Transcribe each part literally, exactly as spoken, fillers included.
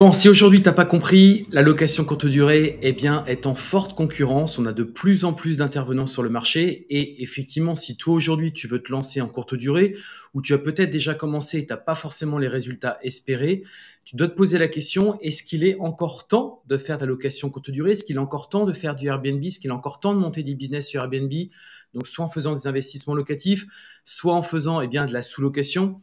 Bon, si aujourd'hui tu n'as pas compris, la location courte durée eh bien, est en forte concurrence. On a de plus en plus d'intervenants sur le marché. Et effectivement, si toi aujourd'hui tu veux te lancer en courte durée ou tu as peut-être déjà commencé et tu n'as pas forcément les résultats espérés, tu dois te poser la question, est-ce qu'il est encore temps de faire de la location courte durée? Est-ce qu'il est encore temps de faire du Airbnb? Est-ce qu'il est encore temps de monter des business sur Airbnb? Donc, soit en faisant des investissements locatifs, soit en faisant eh bien, de la sous-location,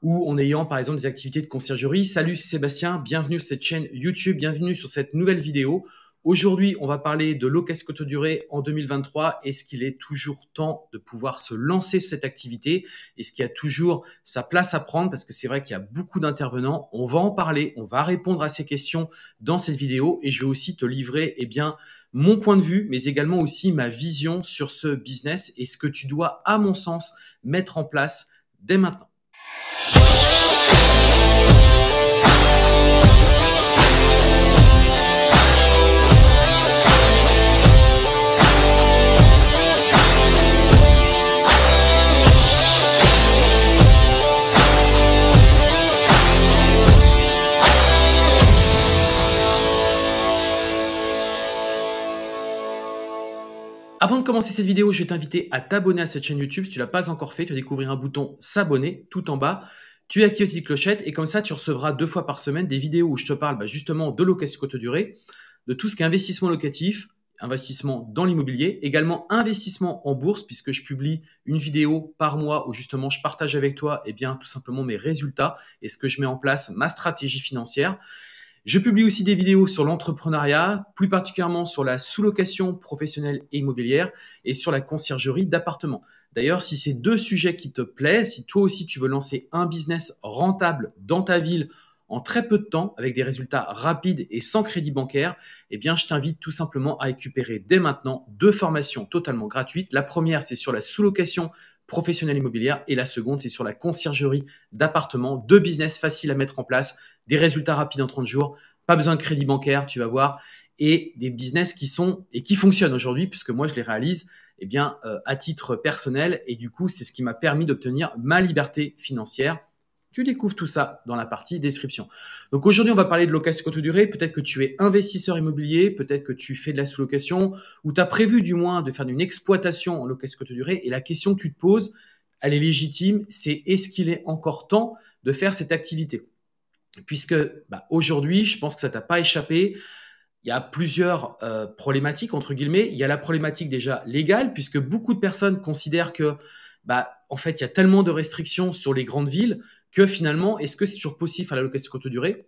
ou en ayant par exemple des activités de conciergerie. Salut, c'est Sébastien, bienvenue sur cette chaîne YouTube, bienvenue sur cette nouvelle vidéo. Aujourd'hui, on va parler de location courte durée en deux mille vingt-trois. Est-ce qu'il est toujours temps de pouvoir se lancer sur cette activité? Est-ce qu'il y a toujours sa place à prendre? Parce que c'est vrai qu'il y a beaucoup d'intervenants. On va en parler, on va répondre à ces questions dans cette vidéo et je vais aussi te livrer eh bien, mon point de vue, mais également aussi ma vision sur ce business et ce que tu dois, à mon sens, mettre en place dès maintenant. Avant de commencer cette vidéo, je vais t'inviter à t'abonner à cette chaîne YouTube. Si tu ne l'as pas encore fait, tu vas découvrir un bouton « S'abonner » tout en bas. Tu actives la petite clochette et comme ça, tu recevras deux fois par semaine des vidéos où je te parle bah, justement de location courte durée, de tout ce qui est investissement locatif, investissement dans l'immobilier, également investissement en bourse puisque je publie une vidéo par mois où justement je partage avec toi eh bien, tout simplement mes résultats et ce que je mets en place, ma stratégie financière. Je publie aussi des vidéos sur l'entrepreneuriat, plus particulièrement sur la sous-location professionnelle et immobilière et sur la conciergerie d'appartements. D'ailleurs, si ces deux sujets qui te plaisent, si toi aussi tu veux lancer un business rentable dans ta ville en très peu de temps avec des résultats rapides et sans crédit bancaire, eh bien, je t'invite tout simplement à récupérer dès maintenant deux formations totalement gratuites. La première, c'est sur la sous-location professionnelle immobilière et la seconde, c'est sur la conciergerie d'appartements. Deux business faciles à mettre en place, des résultats rapides en trente jours, pas besoin de crédit bancaire, tu vas voir, et des business qui sont et qui fonctionnent aujourd'hui puisque moi, je les réalise eh bien, euh, à titre personnel et du coup, c'est ce qui m'a permis d'obtenir ma liberté financière. Tu découvres tout ça dans la partie description. Donc aujourd'hui, on va parler de location courte durée. Peut-être que tu es investisseur immobilier, peut-être que tu fais de la sous-location ou tu as prévu du moins de faire une exploitation en location courte durée. Et la question que tu te poses, elle est légitime, c'est est-ce qu'il est encore temps de faire cette activité? Puisque bah, aujourd'hui, je pense que ça t'a pas échappé. Il y a plusieurs euh, problématiques, entre guillemets. Il y a la problématique déjà légale puisque beaucoup de personnes considèrent que bah, en fait, il y a tellement de restrictions sur les grandes villes que finalement, est-ce que c'est toujours possible à la location courte durée?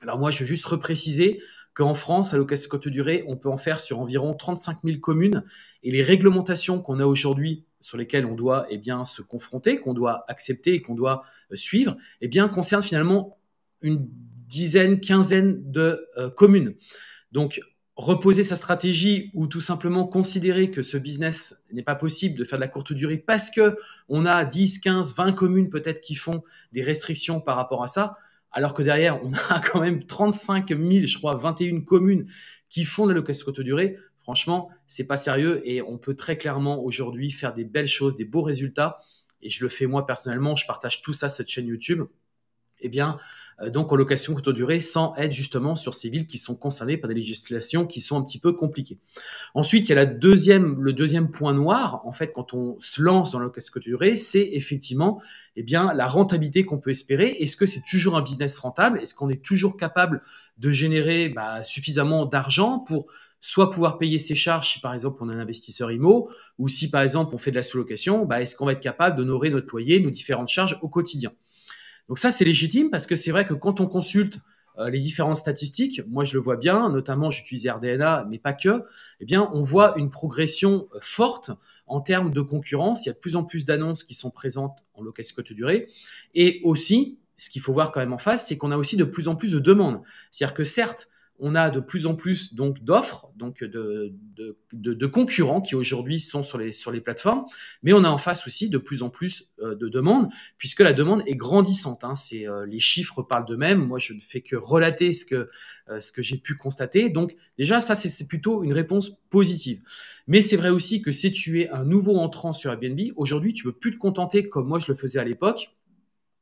Alors moi, je veux juste repréciser qu'en France, la location courte durée, on peut en faire sur environ trente-cinq mille communes et les réglementations qu'on a aujourd'hui sur lesquelles on doit eh bien, se confronter, qu'on doit accepter et qu'on doit suivre, eh bien, concernent finalement une dizaine, quinzaine de euh, communes. Donc, reposer sa stratégie ou tout simplement considérer que ce business n'est pas possible de faire de la courte durée parce que on a dix, quinze, vingt communes peut-être qui font des restrictions par rapport à ça, alors que derrière, on a quand même trente-cinq mille, je crois, vingt et une communes qui font de la location courte durée. Franchement, c'est pas sérieux et on peut très clairement aujourd'hui faire des belles choses, des beaux résultats. Et je le fais moi personnellement, je partage tout ça sur cette chaîne YouTube. Eh bien, euh, donc en location courte durée sans être justement sur ces villes qui sont concernées par des législations qui sont un petit peu compliquées. Ensuite, il y a la deuxième, le deuxième point noir, en fait, quand on se lance dans la location courte durée, c'est effectivement eh bien, la rentabilité qu'on peut espérer. Est-ce que c'est toujours un business rentable? Est-ce qu'on est toujours capable de générer bah, suffisamment d'argent pour soit pouvoir payer ses charges si par exemple on est un investisseur immo ou si par exemple on fait de la sous-location, bah, est-ce qu'on va être capable d'honorer notre loyer, nos différentes charges au quotidien? Donc ça, c'est légitime parce que c'est vrai que quand on consulte euh, les différentes statistiques, moi je le vois bien, notamment j'utilise R D N A, mais pas que, eh bien on voit une progression euh, forte en termes de concurrence. Il y a de plus en plus d'annonces qui sont présentes en location courte durée. Et aussi, ce qu'il faut voir quand même en face, c'est qu'on a aussi de plus en plus de demandes. C'est-à-dire que certes, on a de plus en plus donc d'offres, donc de, de, de, de concurrents qui aujourd'hui sont sur les, sur les plateformes, mais on a en face aussi de plus en plus euh, de demandes, puisque la demande est grandissante. Hein. C'est, euh, les chiffres parlent d'eux-mêmes. Moi, je ne fais que relater ce que, euh, ce que j'ai pu constater. Donc déjà, ça, c'est plutôt une réponse positive. Mais c'est vrai aussi que si tu es un nouveau entrant sur Airbnb, aujourd'hui, tu ne peux plus te contenter comme moi je le faisais à l'époque.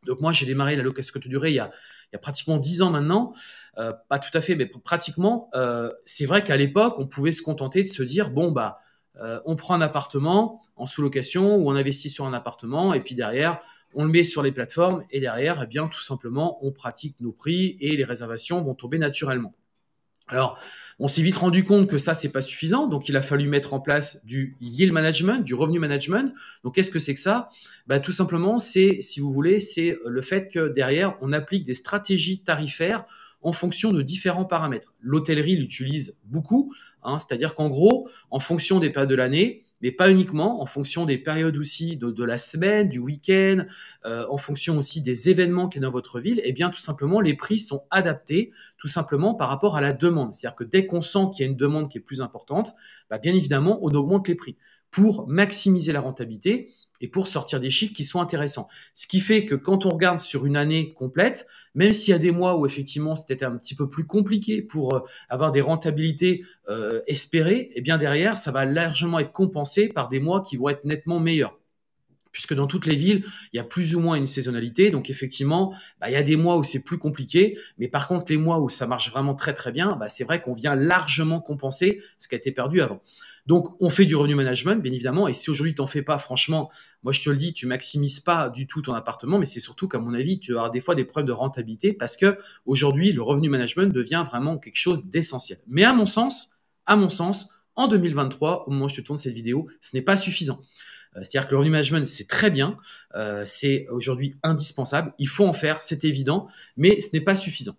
Donc moi, j'ai démarré la location courte durée il y a, il y a pratiquement dix ans maintenant, euh, pas tout à fait, mais pratiquement, euh, c'est vrai qu'à l'époque, on pouvait se contenter de se dire, bon, bah, euh, on prend un appartement en sous-location ou on investit sur un appartement et puis derrière, on le met sur les plateformes et derrière, eh bien, tout simplement, on pratique nos prix et les réservations vont tomber naturellement. Alors, on s'est vite rendu compte que ça, c'est pas suffisant. Donc, il a fallu mettre en place du yield management, du revenu management. Donc, qu'est-ce que c'est que ça? Bah, tout simplement, c'est, si vous voulez, c'est le fait que derrière, on applique des stratégies tarifaires en fonction de différents paramètres. L'hôtellerie l'utilise beaucoup, hein, c'est-à-dire qu'en gros, en fonction des périodes de l'année, mais pas uniquement, en fonction des périodes aussi de, de la semaine, du week-end, euh, en fonction aussi des événements qu'il y a dans votre ville, eh bien tout simplement les prix sont adaptés tout simplement par rapport à la demande. C'est-à-dire que dès qu'on sent qu'il y a une demande qui est plus importante, bah, bien évidemment on augmente les prix pour maximiser la rentabilité et pour sortir des chiffres qui sont intéressants. Ce qui fait que quand on regarde sur une année complète, même s'il y a des mois où effectivement c'était un petit peu plus compliqué pour avoir des rentabilités euh, espérées, eh bien derrière, ça va largement être compensé par des mois qui vont être nettement meilleurs. Puisque dans toutes les villes, il y a plus ou moins une saisonnalité. Donc effectivement, bah, il y a des mois où c'est plus compliqué. Mais par contre, les mois où ça marche vraiment très très bien, bah, c'est vrai qu'on vient largement compenser ce qui a été perdu avant. Donc, on fait du revenu management, bien évidemment. Et si aujourd'hui, tu n'en fais pas, franchement, moi, je te le dis, tu maximises pas du tout ton appartement. Mais c'est surtout qu'à mon avis, tu auras des fois des problèmes de rentabilité parce que aujourd'hui, le revenu management devient vraiment quelque chose d'essentiel. Mais à mon sens, à mon sens, en deux mille vingt-trois, au moment où je te tourne cette vidéo, ce n'est pas suffisant. C'est-à-dire que le revenu management, c'est très bien, euh, c'est aujourd'hui indispensable, il faut en faire, c'est évident, mais ce n'est pas suffisant.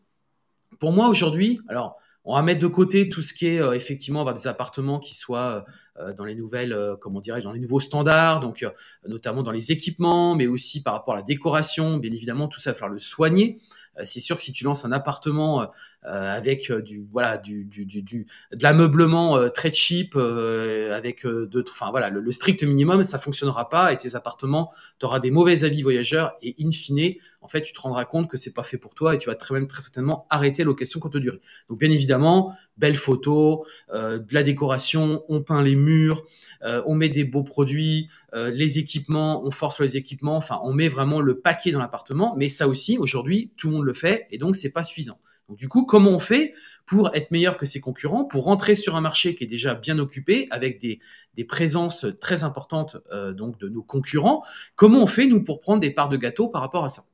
Pour moi aujourd'hui, alors on va mettre de côté tout ce qui est euh, effectivement avoir des appartements qui soient euh, dans les nouvelles, euh, comment dirais-je, dans les nouveaux standards, donc euh, notamment dans les équipements, mais aussi par rapport à la décoration, bien évidemment tout ça, il va falloir le soigner. C'est sûr que si tu lances un appartement euh, avec du voilà du, du, du, du de l'ameublement euh, très cheap euh, avec euh, de enfin voilà le, le strict minimum, ça fonctionnera pas et tes appartements, tu auras des mauvais avis voyageurs et in fine en fait tu te rendras compte que c'est pas fait pour toi et tu vas très même très certainement arrêter la location courte durée. Donc bien évidemment, belles photos, euh, de la décoration, on peint les murs, euh, on met des beaux produits, euh, les équipements, on force les équipements, enfin on met vraiment le paquet dans l'appartement, mais ça aussi aujourd'hui tout le monde le fait et donc c'est pas suffisant. Donc du coup, comment on fait pour être meilleur que ses concurrents, pour rentrer sur un marché qui est déjà bien occupé avec des, des présences très importantes euh, donc de nos concurrents? Comment on fait nous pour prendre des parts de gâteau par rapport à ça?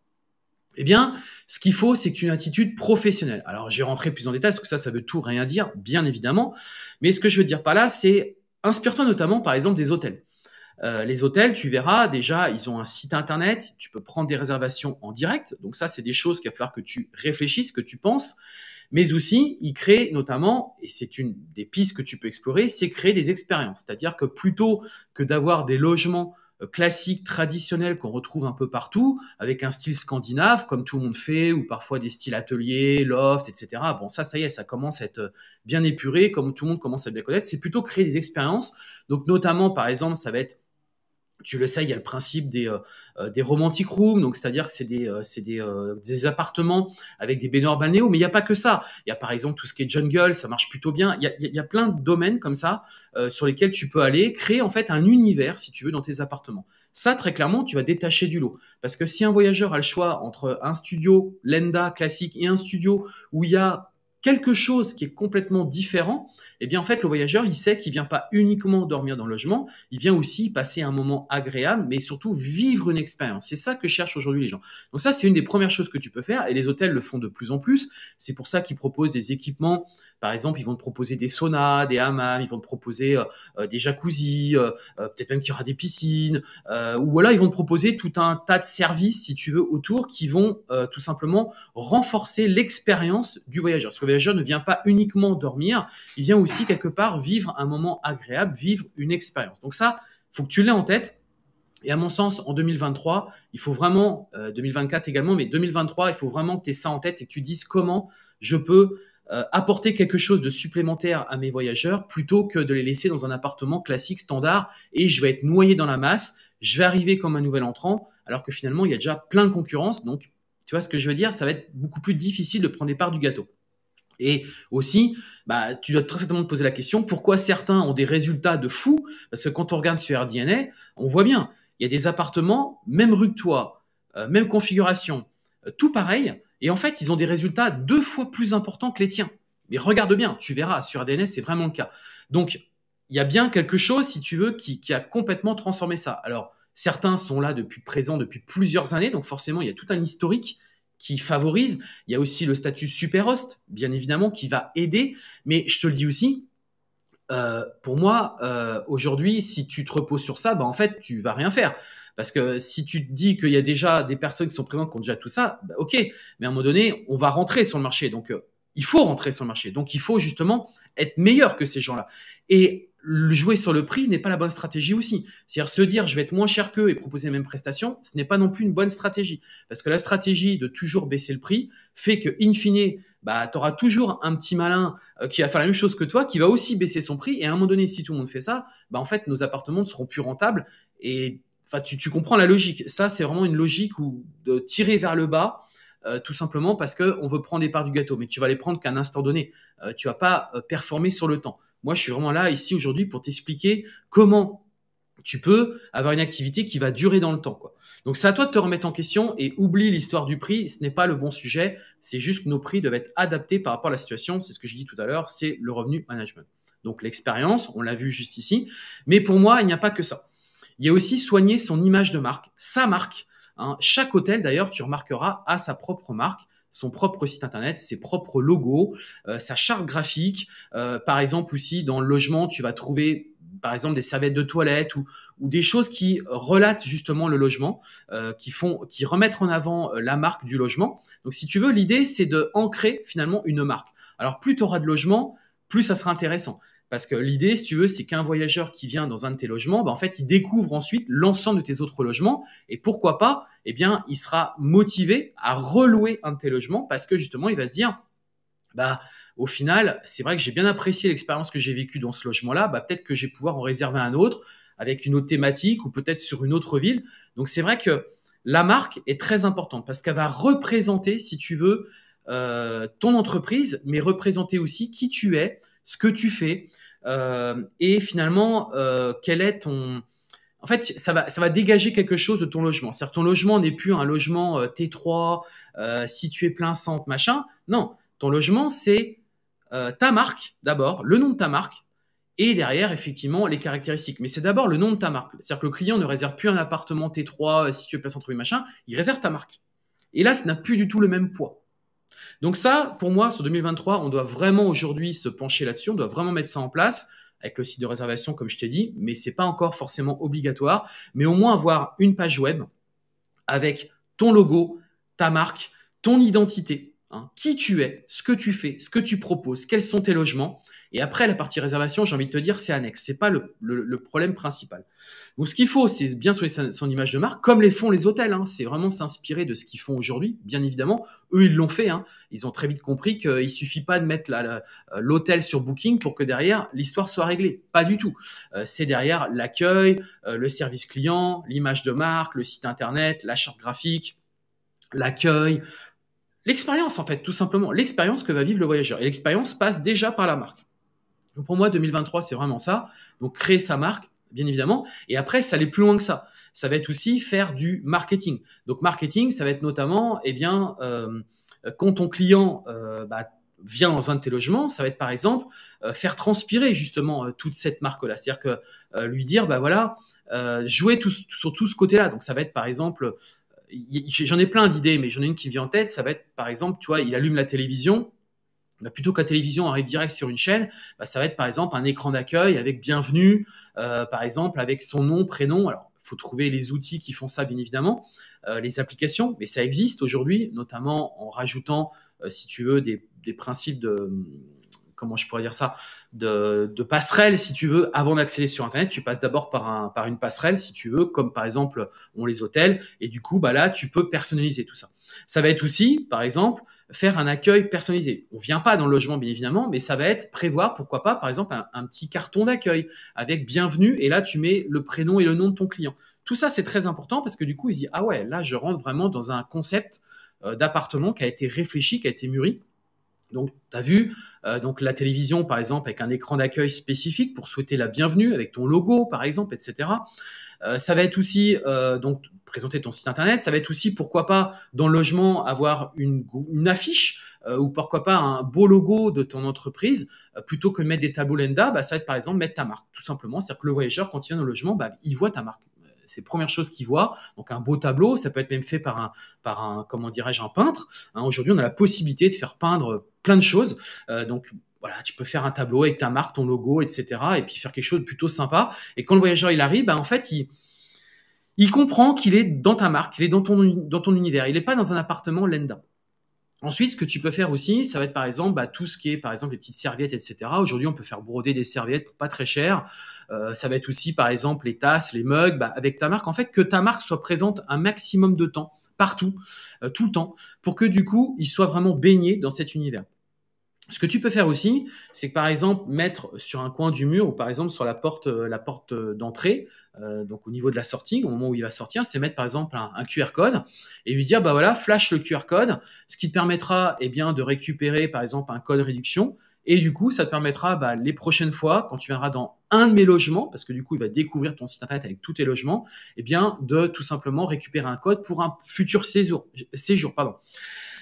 Eh bien, ce qu'il faut, c'est une attitude professionnelle. Alors, j'ai rentré plus en détail parce que ça, ça veut tout rien dire, bien évidemment. Mais ce que je veux dire par là, c'est inspire-toi notamment, par exemple, des hôtels. Euh, les hôtels, tu verras déjà, ils ont un site internet, tu peux prendre des réservations en direct. Donc ça, c'est des choses qu'il va falloir que tu réfléchisses, que tu penses. Mais aussi, ils créent notamment, et c'est une des pistes que tu peux explorer, c'est créer des expériences. C'est-à-dire que plutôt que d'avoir des logements classiques, traditionnels qu'on retrouve un peu partout, avec un style scandinave, comme tout le monde fait, ou parfois des styles ateliers, loft, et cetera. Bon, ça, ça y est, ça commence à être bien épuré, comme tout le monde commence à bien connaître. C'est plutôt créer des expériences. Donc notamment, par exemple, ça va être, tu le sais, il y a le principe des, euh, des romantic rooms, donc c'est-à-dire que c'est des, euh, des, euh, des appartements avec des baignoires balnéo, mais il n'y a pas que ça. Il y a par exemple tout ce qui est jungle, ça marche plutôt bien. Il y a, il y a plein de domaines comme ça euh, sur lesquels tu peux aller créer en fait un univers, si tu veux, dans tes appartements. Ça, très clairement, tu vas détacher du lot. Parce que si un voyageur a le choix entre un studio Lenda classique et un studio où il y a quelque chose qui est complètement différent, eh bien en fait le voyageur, il sait qu'il vient pas uniquement dormir dans le logement, il vient aussi passer un moment agréable, mais surtout vivre une expérience. C'est ça que cherchent aujourd'hui les gens. Donc ça, c'est une des premières choses que tu peux faire, et les hôtels le font de plus en plus. C'est pour ça qu'ils proposent des équipements. Par exemple, ils vont te proposer des saunas, des hammams, ils vont te proposer euh, des jacuzzis, euh, peut-être même qu'il y aura des piscines, euh, ou voilà, ils vont te proposer tout un tas de services, si tu veux, autour, qui vont euh, tout simplement renforcer l'expérience du voyageur. Parce que le voyageur ne vient pas uniquement dormir, il vient aussi quelque part vivre un moment agréable, vivre une expérience. Donc ça, il faut que tu l'aies en tête. Et à mon sens, en deux mille vingt-trois, il faut vraiment, euh, deux mille vingt-quatre également, mais deux mille vingt-trois, il faut vraiment que tu aies ça en tête et que tu dises comment je peux euh, apporter quelque chose de supplémentaire à mes voyageurs plutôt que de les laisser dans un appartement classique, standard, et je vais être noyé dans la masse, je vais arriver comme un nouvel entrant, alors que finalement, il y a déjà plein de concurrence. Donc, tu vois ce que je veux dire, ça va être beaucoup plus difficile de prendre des parts du gâteau. Et aussi, bah, tu dois très certainement te poser la question, pourquoi certains ont des résultats de fou? Parce que quand on regarde sur R D N A, on voit bien, il y a des appartements, même rue que toi, euh, même configuration, euh, tout pareil, Et en fait, ils ont des résultats deux fois plus importants que les tiens. Mais regarde bien, tu verras, sur R D N A, c'est vraiment le cas. Donc, il y a bien quelque chose, si tu veux, qui, qui a complètement transformé ça. Alors, certains sont là depuis présent, depuis plusieurs années. Donc, forcément, il y a tout un historique qui favorise. Il y a aussi le statut super host, bien évidemment, qui va aider. Mais je te le dis aussi, euh, pour moi, euh, aujourd'hui, si tu te reposes sur ça, bah, en fait, tu vas rien faire. Parce que si tu te dis qu'il y a déjà des personnes qui sont présentes, qui ont déjà tout ça, bah, OK. Mais à un moment donné, on va rentrer sur le marché. Donc, euh, il faut rentrer sur le marché. Donc, il faut justement être meilleur que ces gens-là. Et jouer sur le prix n'est pas la bonne stratégie aussi. C'est-à-dire se dire, je vais être moins cher qu'eux et proposer les mêmes prestations, ce n'est pas non plus une bonne stratégie. Parce que la stratégie de toujours baisser le prix fait que, in fine, bah, tu auras toujours un petit malin qui va faire la même chose que toi, qui va aussi baisser son prix. Et à un moment donné, si tout le monde fait ça, bah, en fait, nos appartements ne seront plus rentables. Et enfin, tu, tu comprends la logique. Ça, c'est vraiment une logique où de tirer vers le bas. Euh, tout simplement parce qu'on veut prendre des parts du gâteau, mais tu vas les prendre qu'à un instant donné. Euh, tu ne vas pas euh, performer sur le temps. Moi, je suis vraiment là, ici, aujourd'hui, pour t'expliquer comment tu peux avoir une activité qui va durer dans le temps, quoi. Donc, c'est à toi de te remettre en question et oublie l'histoire du prix. Ce n'est pas le bon sujet. C'est juste que nos prix doivent être adaptés par rapport à la situation. C'est ce que j'ai dit tout à l'heure, c'est le revenu management. Donc, l'expérience, on l'a vu juste ici. Mais pour moi, il n'y a pas que ça. Il y a aussi soigner son image de marque, sa marque. Hein, chaque hôtel, d'ailleurs, tu remarqueras, a sa propre marque, son propre site internet, ses propres logos, euh, sa charte graphique. Euh, par exemple, aussi, dans le logement, tu vas trouver, par exemple, des serviettes de toilette ou, ou des choses qui relatent justement le logement, euh, qui font, qui remettent en avant la marque du logement. Donc, si tu veux, l'idée, c'est d'ancrer finalement une marque. Alors, plus tu auras de logements, plus ça sera intéressant. Parce que l'idée, si tu veux, c'est qu'un voyageur qui vient dans un de tes logements, bah en fait, il découvre ensuite l'ensemble de tes autres logements. Et pourquoi pas, eh bien, il sera motivé à relouer un de tes logements parce que justement, il va se dire, bah, au final, c'est vrai que j'ai bien apprécié l'expérience que j'ai vécue dans ce logement-là. Bah, peut-être que je vais pouvoir en réserver un autre avec une autre thématique ou peut-être sur une autre ville. Donc, c'est vrai que la marque est très importante parce qu'elle va représenter, si tu veux, euh, ton entreprise, mais représenter aussi qui tu es, ce que tu fais euh, et finalement, euh, quel est ton… En fait, ça va, ça va dégager quelque chose de ton logement. C'est-à-dire ton logement n'est plus un logement euh, T trois, euh, situé plein centre, machin. Non, ton logement, c'est euh, ta marque d'abord, le nom de ta marque et derrière, effectivement, les caractéristiques. Mais c'est d'abord le nom de ta marque. C'est-à-dire que le client ne réserve plus un appartement T trois, euh, situé plein centre, machin. Il réserve ta marque. Et là, ça n'a plus du tout le même poids. Donc ça, pour moi, sur deux mille vingt-trois, on doit vraiment aujourd'hui se pencher là-dessus, on doit vraiment mettre ça en place avec le site de réservation, comme je t'ai dit, mais ce n'est pas encore forcément obligatoire, mais au moins avoir une page web avec ton logo, ta marque, ton identité, hein, qui tu es, ce que tu fais, ce que tu proposes, quels sont tes logements. Et après, la partie réservation, j'ai envie de te dire, c'est annexe, ce n'est pas le, le, le problème principal. Donc, ce qu'il faut, c'est bien soigner son, son image de marque, comme les font les hôtels. Hein. C'est vraiment s'inspirer de ce qu'ils font aujourd'hui, bien évidemment. Eux, ils l'ont fait. Hein. Ils ont très vite compris qu'il ne suffit pas de mettre l'hôtel sur Booking pour que derrière, l'histoire soit réglée. Pas du tout. Euh, c'est derrière l'accueil, euh, le service client, l'image de marque, le site internet, la charte graphique, l'accueil, l'expérience en fait, tout simplement. L'expérience que va vivre le voyageur. Et l'expérience passe déjà par la marque. Donc pour moi, deux mille vingt-trois, c'est vraiment ça. Donc, créer sa marque, bien évidemment. Et après, ça allait plus loin que ça. Ça va être aussi faire du marketing. Donc, marketing, ça va être notamment, eh bien, euh, quand ton client euh, bah, vient dans un de tes logements, ça va être par exemple euh, faire transpirer justement euh, toute cette marque-là. C'est-à-dire que euh, lui dire, bah voilà, euh, jouer tout, sur tout ce côté-là. Donc, ça va être par exemple, j'en ai plein d'idées, mais j'en ai une qui vient en tête. Ça va être par exemple, tu vois, il allume la télévision. Bah plutôt que la télévision arrive direct sur une chaîne, bah ça va être par exemple un écran d'accueil avec bienvenue, euh, par exemple avec son nom, prénom. Alors, il faut trouver les outils qui font ça, bien évidemment, euh, les applications, mais ça existe aujourd'hui, notamment en rajoutant, euh, si tu veux, des, des principes de… comment je pourrais dire ça, de, de passerelle, si tu veux, avant d'accéder sur Internet. Tu passes d'abord par, un, par une passerelle, si tu veux, comme par exemple, ont les hôtels. Et du coup, bah là, tu peux personnaliser tout ça. Ça va être aussi, par exemple, faire un accueil personnalisé. On ne vient pas dans le logement, bien évidemment, mais ça va être prévoir, pourquoi pas, par exemple, un, un petit carton d'accueil avec bienvenue. Et là, tu mets le prénom et le nom de ton client. Tout ça, c'est très important parce que du coup, il se dit, ah ouais, là, je rentre vraiment dans un concept euh, d'appartement qui a été réfléchi, qui a été mûri. Donc, tu as vu euh, donc la télévision, par exemple, avec un écran d'accueil spécifique pour souhaiter la bienvenue, avec ton logo, par exemple, et cetera. Euh, ça va être aussi, euh, donc, présenter ton site Internet. Ça va être aussi, pourquoi pas, dans le logement, avoir une, une affiche euh, ou pourquoi pas un beau logo de ton entreprise. Euh, plutôt que de mettre des tableaux lambda, bah, ça va être, par exemple, mettre ta marque, tout simplement. C'est-à-dire que le voyageur, quand il vient dans le logement, bah, il voit ta marque. C'est la première chose qu'ils voient. Donc, un beau tableau, ça peut être même fait par un, par un comment dirais-je, un peintre. Hein, aujourd'hui, on a la possibilité de faire peindre plein de choses. Euh, donc, voilà, tu peux faire un tableau avec ta marque, ton logo, et cetera. Et puis, faire quelque chose de plutôt sympa. Et quand le voyageur, il arrive, bah, en fait, il, il comprend qu'il est dans ta marque, qu'il est dans ton, dans ton univers. Il n'est pas dans un appartement lambda. Ensuite, ce que tu peux faire aussi, ça va être par exemple bah, tout ce qui est par exemple les petites serviettes, et cetera. Aujourd'hui, on peut faire broder des serviettes pour pas très cher. Euh, ça va être aussi par exemple les tasses, les mugs, bah, avec ta marque. En fait, que ta marque soit présente un maximum de temps, partout, euh, tout le temps, pour que du coup, il soit vraiment baigné dans cet univers. Ce que tu peux faire aussi, c'est que par exemple mettre sur un coin du mur ou par exemple sur la porte, la porte d'entrée, euh, donc au niveau de la sortie, au moment où il va sortir, c'est mettre par exemple un, un Q R code et lui dire bah voilà, flash le Q R code, ce qui te permettra eh bien de récupérer par exemple un code réduction et du coup ça te permettra bah, les prochaines fois quand tu viendras dans un de mes logements, parce que du coup il va découvrir ton site internet avec tous tes logements, eh bien de tout simplement récupérer un code pour un futur séjour. séjour pardon.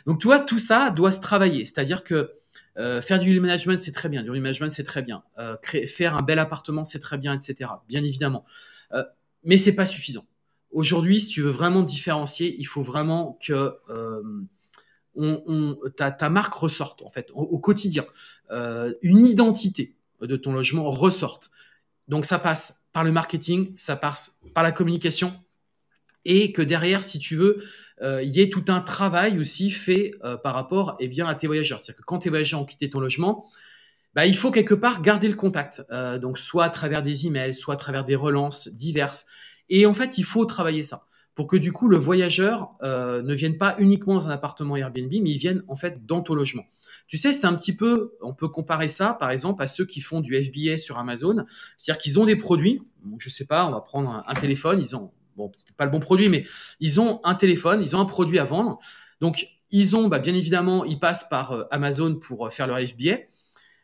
Donc toi tout ça doit se travailler, c'est-à-dire que Euh, faire du lead management, c'est très bien. Du lead management, c'est très bien. Euh, créer, faire un bel appartement, c'est très bien, et cetera. Bien évidemment. Euh, mais c'est pas suffisant. Aujourd'hui, si tu veux vraiment te différencier, il faut vraiment que euh, on, on, ta, ta marque ressorte en fait au, au quotidien. Euh, une identité de ton logement ressorte. Donc ça passe par le marketing, ça passe par la communication. Et que derrière, si tu veux, euh, y ait tout un travail aussi fait euh, par rapport eh bien, à tes voyageurs. C'est-à-dire que quand tes voyageurs ont quitté ton logement, bah, il faut quelque part garder le contact. Euh, donc, soit à travers des emails, soit à travers des relances diverses. Et en fait, il faut travailler ça pour que du coup, le voyageur euh, ne vienne pas uniquement dans un appartement Airbnb, mais il vienne en fait dans ton logement. Tu sais, c'est un petit peu, on peut comparer ça, par exemple, à ceux qui font du F B A sur Amazon. C'est-à-dire qu'ils ont des produits. Donc, je sais pas, on va prendre un, un téléphone. Ils ont Bon, c'est pas le bon produit, mais ils ont un téléphone, ils ont un produit à vendre. Donc, ils ont, bah, bien évidemment, ils passent par Amazon pour faire leur F B A.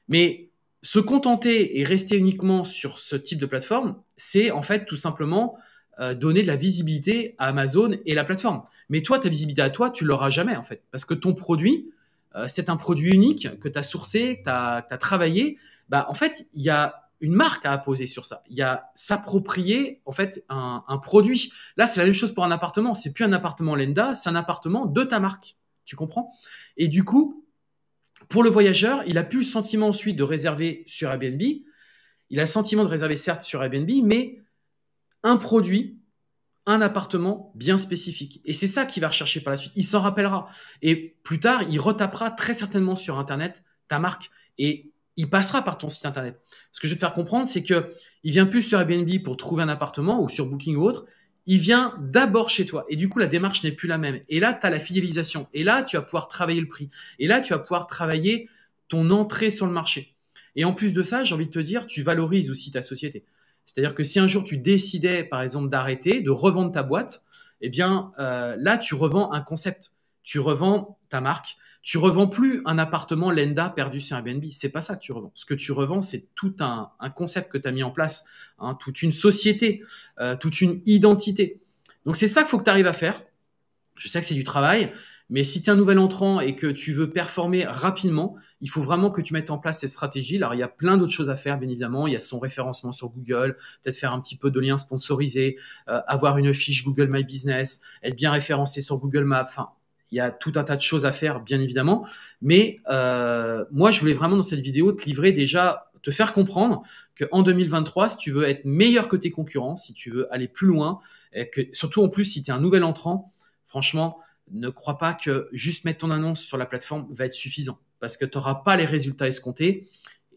Mais se contenter et rester uniquement sur ce type de plateforme, c'est en fait tout simplement euh, donner de la visibilité à Amazon et la plateforme. Mais toi, ta visibilité à toi, tu l'auras jamais en fait. Parce que ton produit, euh, c'est un produit unique que tu as sourcé, que tu as travaillé. Bah, en fait, il y a une marque à apposer sur ça. Il y a s'approprier en fait un, un produit. Là, c'est la même chose pour un appartement. C'est plus un appartement lambda, c'est un appartement de ta marque. Tu comprends? Et du coup, pour le voyageur, il a plus le sentiment ensuite de réserver sur Airbnb. Il a le sentiment de réserver certes sur Airbnb, mais un produit, un appartement bien spécifique. Et c'est ça qu'il va rechercher par la suite. Il s'en rappellera. Et plus tard, il retapera très certainement sur Internet ta marque. Et il passera par ton site internet. Ce que je vais te faire comprendre, c'est qu'il ne vient plus sur Airbnb pour trouver un appartement ou sur Booking ou autre. Il vient d'abord chez toi. Et du coup, la démarche n'est plus la même. Et là, tu as la fidélisation. Et là, tu vas pouvoir travailler le prix. Et là, tu vas pouvoir travailler ton entrée sur le marché. Et en plus de ça, j'ai envie de te dire, tu valorises aussi ta société. C'est-à-dire que si un jour, tu décidais, par exemple, d'arrêter, de revendre ta boîte, eh bien, euh, là, tu revends un concept. Tu revends ta marque. Tu revends plus un appartement lambda perdu sur Airbnb. C'est pas ça que tu revends. Ce que tu revends, c'est tout un, un concept que tu as mis en place, hein, toute une société, euh, toute une identité. Donc, c'est ça qu'il faut que tu arrives à faire. Je sais que c'est du travail, mais si tu es un nouvel entrant et que tu veux performer rapidement, il faut vraiment que tu mettes en place ces stratégies. Alors, il y a plein d'autres choses à faire, bien évidemment. Il y a son référencement sur Google, peut-être faire un petit peu de liens sponsorisés, euh, avoir une fiche Google My Business, être bien référencé sur Google Maps, enfin, il y a tout un tas de choses à faire, bien évidemment. Mais euh, moi, je voulais vraiment dans cette vidéo te livrer déjà, te faire comprendre qu'en deux mille vingt-trois, si tu veux être meilleur que tes concurrents, si tu veux aller plus loin, et que, surtout en plus si tu es un nouvel entrant, franchement, ne crois pas que juste mettre ton annonce sur la plateforme va être suffisant parce que tu n'auras pas les résultats escomptés.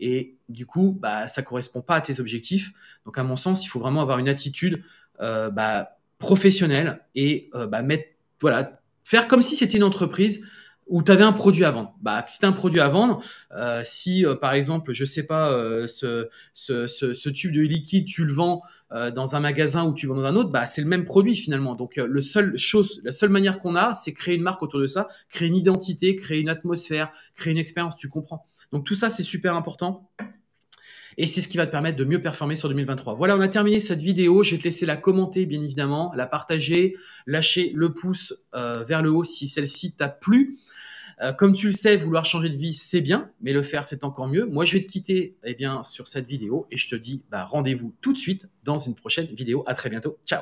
Et du coup, bah, ça ne correspond pas à tes objectifs. Donc, à mon sens, il faut vraiment avoir une attitude euh, bah, professionnelle et euh, bah, mettre… voilà. Faire comme si c'était une entreprise où tu avais un produit à vendre. Bah, si tu as un produit à vendre, euh, si euh, par exemple, je sais pas, euh, ce, ce, ce, ce tube de liquide, tu le vends euh, dans un magasin ou tu le vends dans un autre, bah, c'est le même produit finalement. Donc, euh, le seul chose, la seule manière qu'on a, c'est créer une marque autour de ça, créer une identité, créer une atmosphère, créer une expérience, tu comprends. Donc, tout ça, c'est super important. Et c'est ce qui va te permettre de mieux performer sur deux mille vingt-trois. Voilà, on a terminé cette vidéo. Je vais te laisser la commenter, bien évidemment, la partager, lâcher le pouce euh, vers le haut si celle-ci t'a plu. Euh, comme tu le sais, vouloir changer de vie, c'est bien, mais le faire, c'est encore mieux. Moi, je vais te quitter eh bien, sur cette vidéo et je te dis bah, rendez-vous tout de suite dans une prochaine vidéo. À très bientôt. Ciao.